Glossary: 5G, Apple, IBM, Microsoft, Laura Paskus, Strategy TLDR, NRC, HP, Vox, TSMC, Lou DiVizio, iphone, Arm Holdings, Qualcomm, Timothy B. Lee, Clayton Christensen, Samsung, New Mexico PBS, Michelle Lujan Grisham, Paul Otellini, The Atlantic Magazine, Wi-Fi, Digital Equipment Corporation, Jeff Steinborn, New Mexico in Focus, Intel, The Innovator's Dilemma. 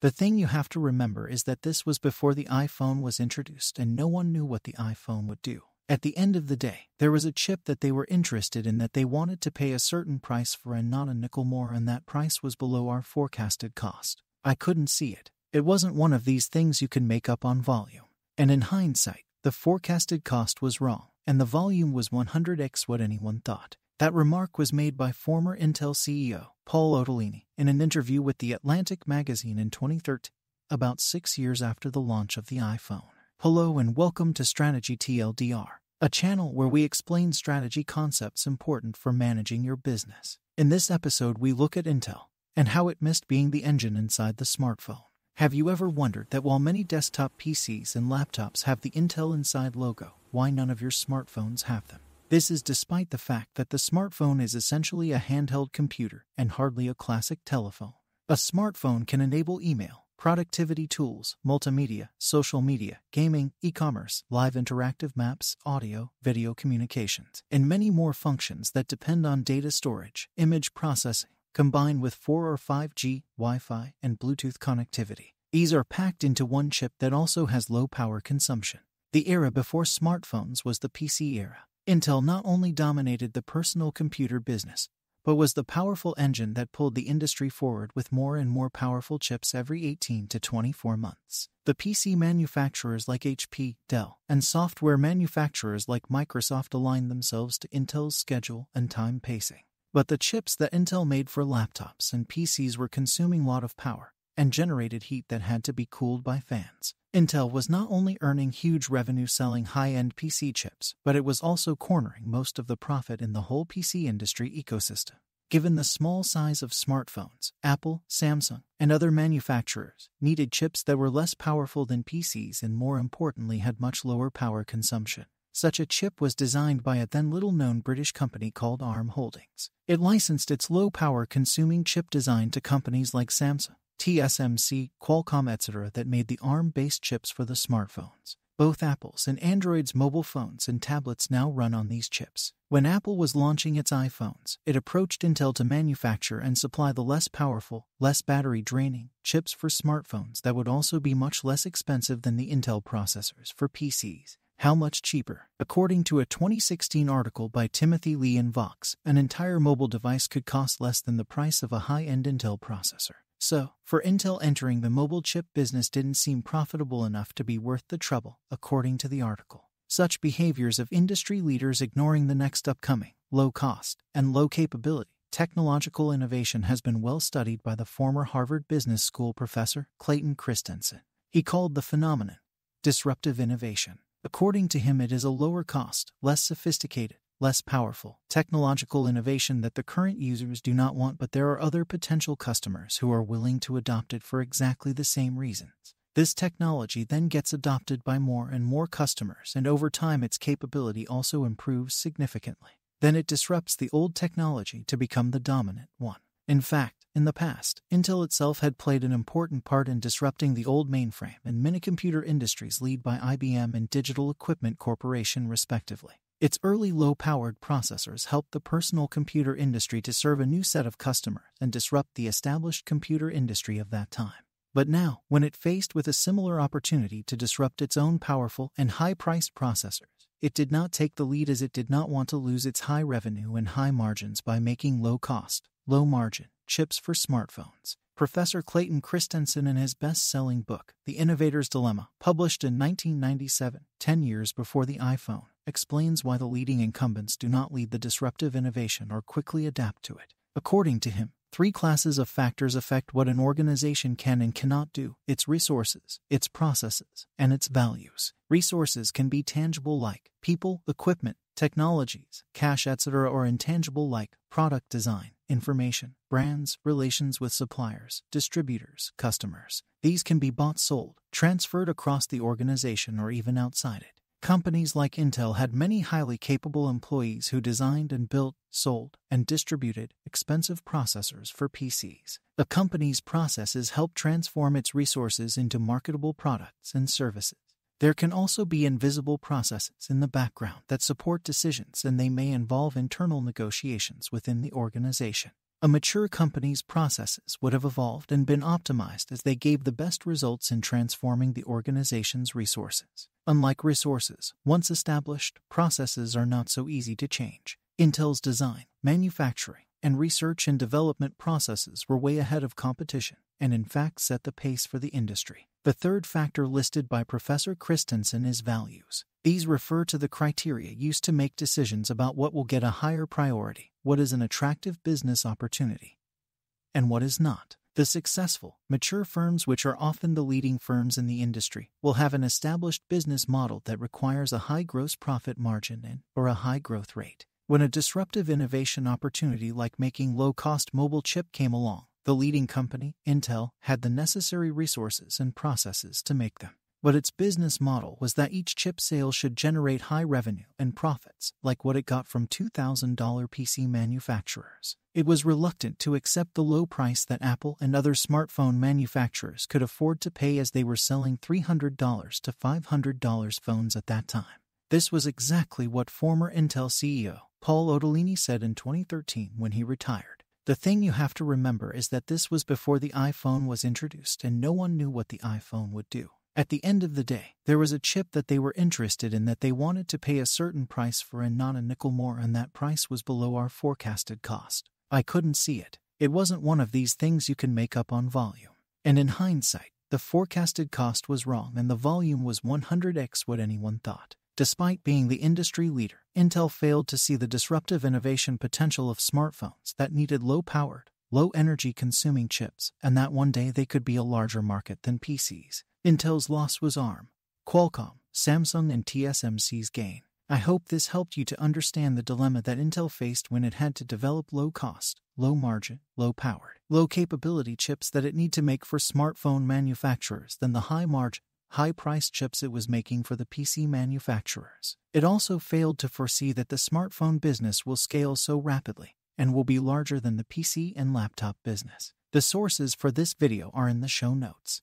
The thing you have to remember is that this was before the iPhone was introduced and no one knew what the iPhone would do. At the end of the day, there was a chip that they were interested in that they wanted to pay a certain price for and not a nickel more, and that price was below our forecasted cost. I couldn't see it. It wasn't one of these things you can make up on volume. And in hindsight, the forecasted cost was wrong, and the volume was 100x what anyone thought. That remark was made by former Intel CEO Paul Otellini in an interview with The Atlantic Magazine in 2013, about 6 years after the launch of the iPhone. Hello and welcome to Strategy TLDR, a channel where we explain strategy concepts important for managing your business. In this episode, we look at Intel and how it missed being the engine inside the smartphone. Have you ever wondered that while many desktop PCs and laptops have the Intel Inside logo, why none of your smartphones have them? This is despite the fact that the smartphone is essentially a handheld computer and hardly a classic telephone. A smartphone can enable email, productivity tools, multimedia, social media, gaming, e-commerce, live interactive maps, audio, video communications, and many more functions that depend on data storage, image processing, combined with 4 or 5G, Wi-Fi, and Bluetooth connectivity. These are packed into one chip that also has low power consumption. The era before smartphones was the PC era. Intel not only dominated the personal computer business, but was the powerful engine that pulled the industry forward with more and more powerful chips every 18 to 24 months. The PC manufacturers like HP, Dell, and software manufacturers like Microsoft aligned themselves to Intel's schedule and time pacing. But the chips that Intel made for laptops and PCs were consuming a lot of power and generated heat that had to be cooled by fans. Intel was not only earning huge revenue selling high-end PC chips, but it was also cornering most of the profit in the whole PC industry ecosystem. Given the small size of smartphones, Apple, Samsung, and other manufacturers needed chips that were less powerful than PCs and, more importantly, had much lower power consumption. Such a chip was designed by a then little-known British company called Arm Holdings. It licensed its low-power consuming chip design to companies like Samsung, TSMC, Qualcomm, etc. that made the ARM-based chips for the smartphones. Both Apple's and Android's mobile phones and tablets now run on these chips. When Apple was launching its iPhones, it approached Intel to manufacture and supply the less powerful, less battery-draining chips for smartphones that would also be much less expensive than the Intel processors for PCs. How much cheaper? According to a 2016 article by Timothy Lee in Vox, an entire mobile device could cost less than the price of a high-end Intel processor. So, for Intel, entering the mobile chip business didn't seem profitable enough to be worth the trouble, according to the article. Such behaviors of industry leaders ignoring the next upcoming, low-cost, and low-capability technological innovation has been well studied by the former Harvard Business School professor Clayton Christensen. He called the phenomenon disruptive innovation. According to him, it is a lower-cost, less sophisticated, less powerful technological innovation that the current users do not want, but there are other potential customers who are willing to adopt it for exactly the same reasons. This technology then gets adopted by more and more customers, and over time its capability also improves significantly. Then it disrupts the old technology to become the dominant one. In fact, in the past, Intel itself had played an important part in disrupting the old mainframe and minicomputer industries, led by IBM and Digital Equipment Corporation, respectively. Its early low-powered processors helped the personal computer industry to serve a new set of customers and disrupt the established computer industry of that time. But now, when it faced with a similar opportunity to disrupt its own powerful and high-priced processors, it did not take the lead, as it did not want to lose its high revenue and high margins by making low-cost, low-margin chips for smartphones. Professor Clayton Christensen, in his best-selling book, The Innovator's Dilemma, published in 1997, 10 years before the iPhone, explains why the leading incumbents do not lead the disruptive innovation or quickly adapt to it. According to him, three classes of factors affect what an organization can and cannot do: its resources, its processes, and its values. Resources can be tangible, like people, equipment, technologies, cash, etc., or intangible, like product design, information, brands, relations with suppliers, distributors, customers. These can be bought, sold, transferred across the organization, or even outside it. Companies like Intel had many highly capable employees who designed and built, sold, and distributed expensive processors for PCs. The company's processes helped transform its resources into marketable products and services. There can also be invisible processes in the background that support decisions, and they may involve internal negotiations within the organization. a mature company's processes would have evolved and been optimized as they gave the best results in transforming the organization's resources. Unlike resources, once established, processes are not so easy to change. Intel's design, manufacturing, and research and development processes were way ahead of competition, and in fact set the pace for the industry. The third factor listed by Professor Christensen is values. These refer to the criteria used to make decisions about what will get a higher priority, what is an attractive business opportunity, and what is not. The successful, mature firms, which are often the leading firms in the industry, will have an established business model that requires a high gross profit margin and/or a high growth rate. When a disruptive innovation opportunity like making low-cost mobile chip came along, the leading company, Intel, had the necessary resources and processes to make them. But its business model was that each chip sale should generate high revenue and profits, like what it got from $2,000 PC manufacturers. It was reluctant to accept the low price that Apple and other smartphone manufacturers could afford to pay, as they were selling $300 to $500 phones at that time. This was exactly what former Intel CEO Paul Otellini said in 2013 when he retired. The thing you have to remember is that this was before the iPhone was introduced, and no one knew what the iPhone would do. At the end of the day, there was a chip that they were interested in that they wanted to pay a certain price for, and not a nickel more, and that price was below our forecasted cost. I couldn't see it. It wasn't one of these things you can make up on volume. And in hindsight, the forecasted cost was wrong and the volume was 100x what anyone thought. Despite being the industry leader, Intel failed to see the disruptive innovation potential of smartphones that needed low-powered, low-energy-consuming chips, and that one day they could be a larger market than PCs. Intel's loss was Arm, Qualcomm, Samsung, and TSMC's gain. I hope this helped you to understand the dilemma that Intel faced when it had to develop low-cost, low-margin, low-powered, low-capability chips that it needed to make for smartphone manufacturers than the high-margin, high-priced chips it was making for the PC manufacturers. It also failed to foresee that the smartphone business will scale so rapidly and will be larger than the PC and laptop business. The sources for this video are in the show notes.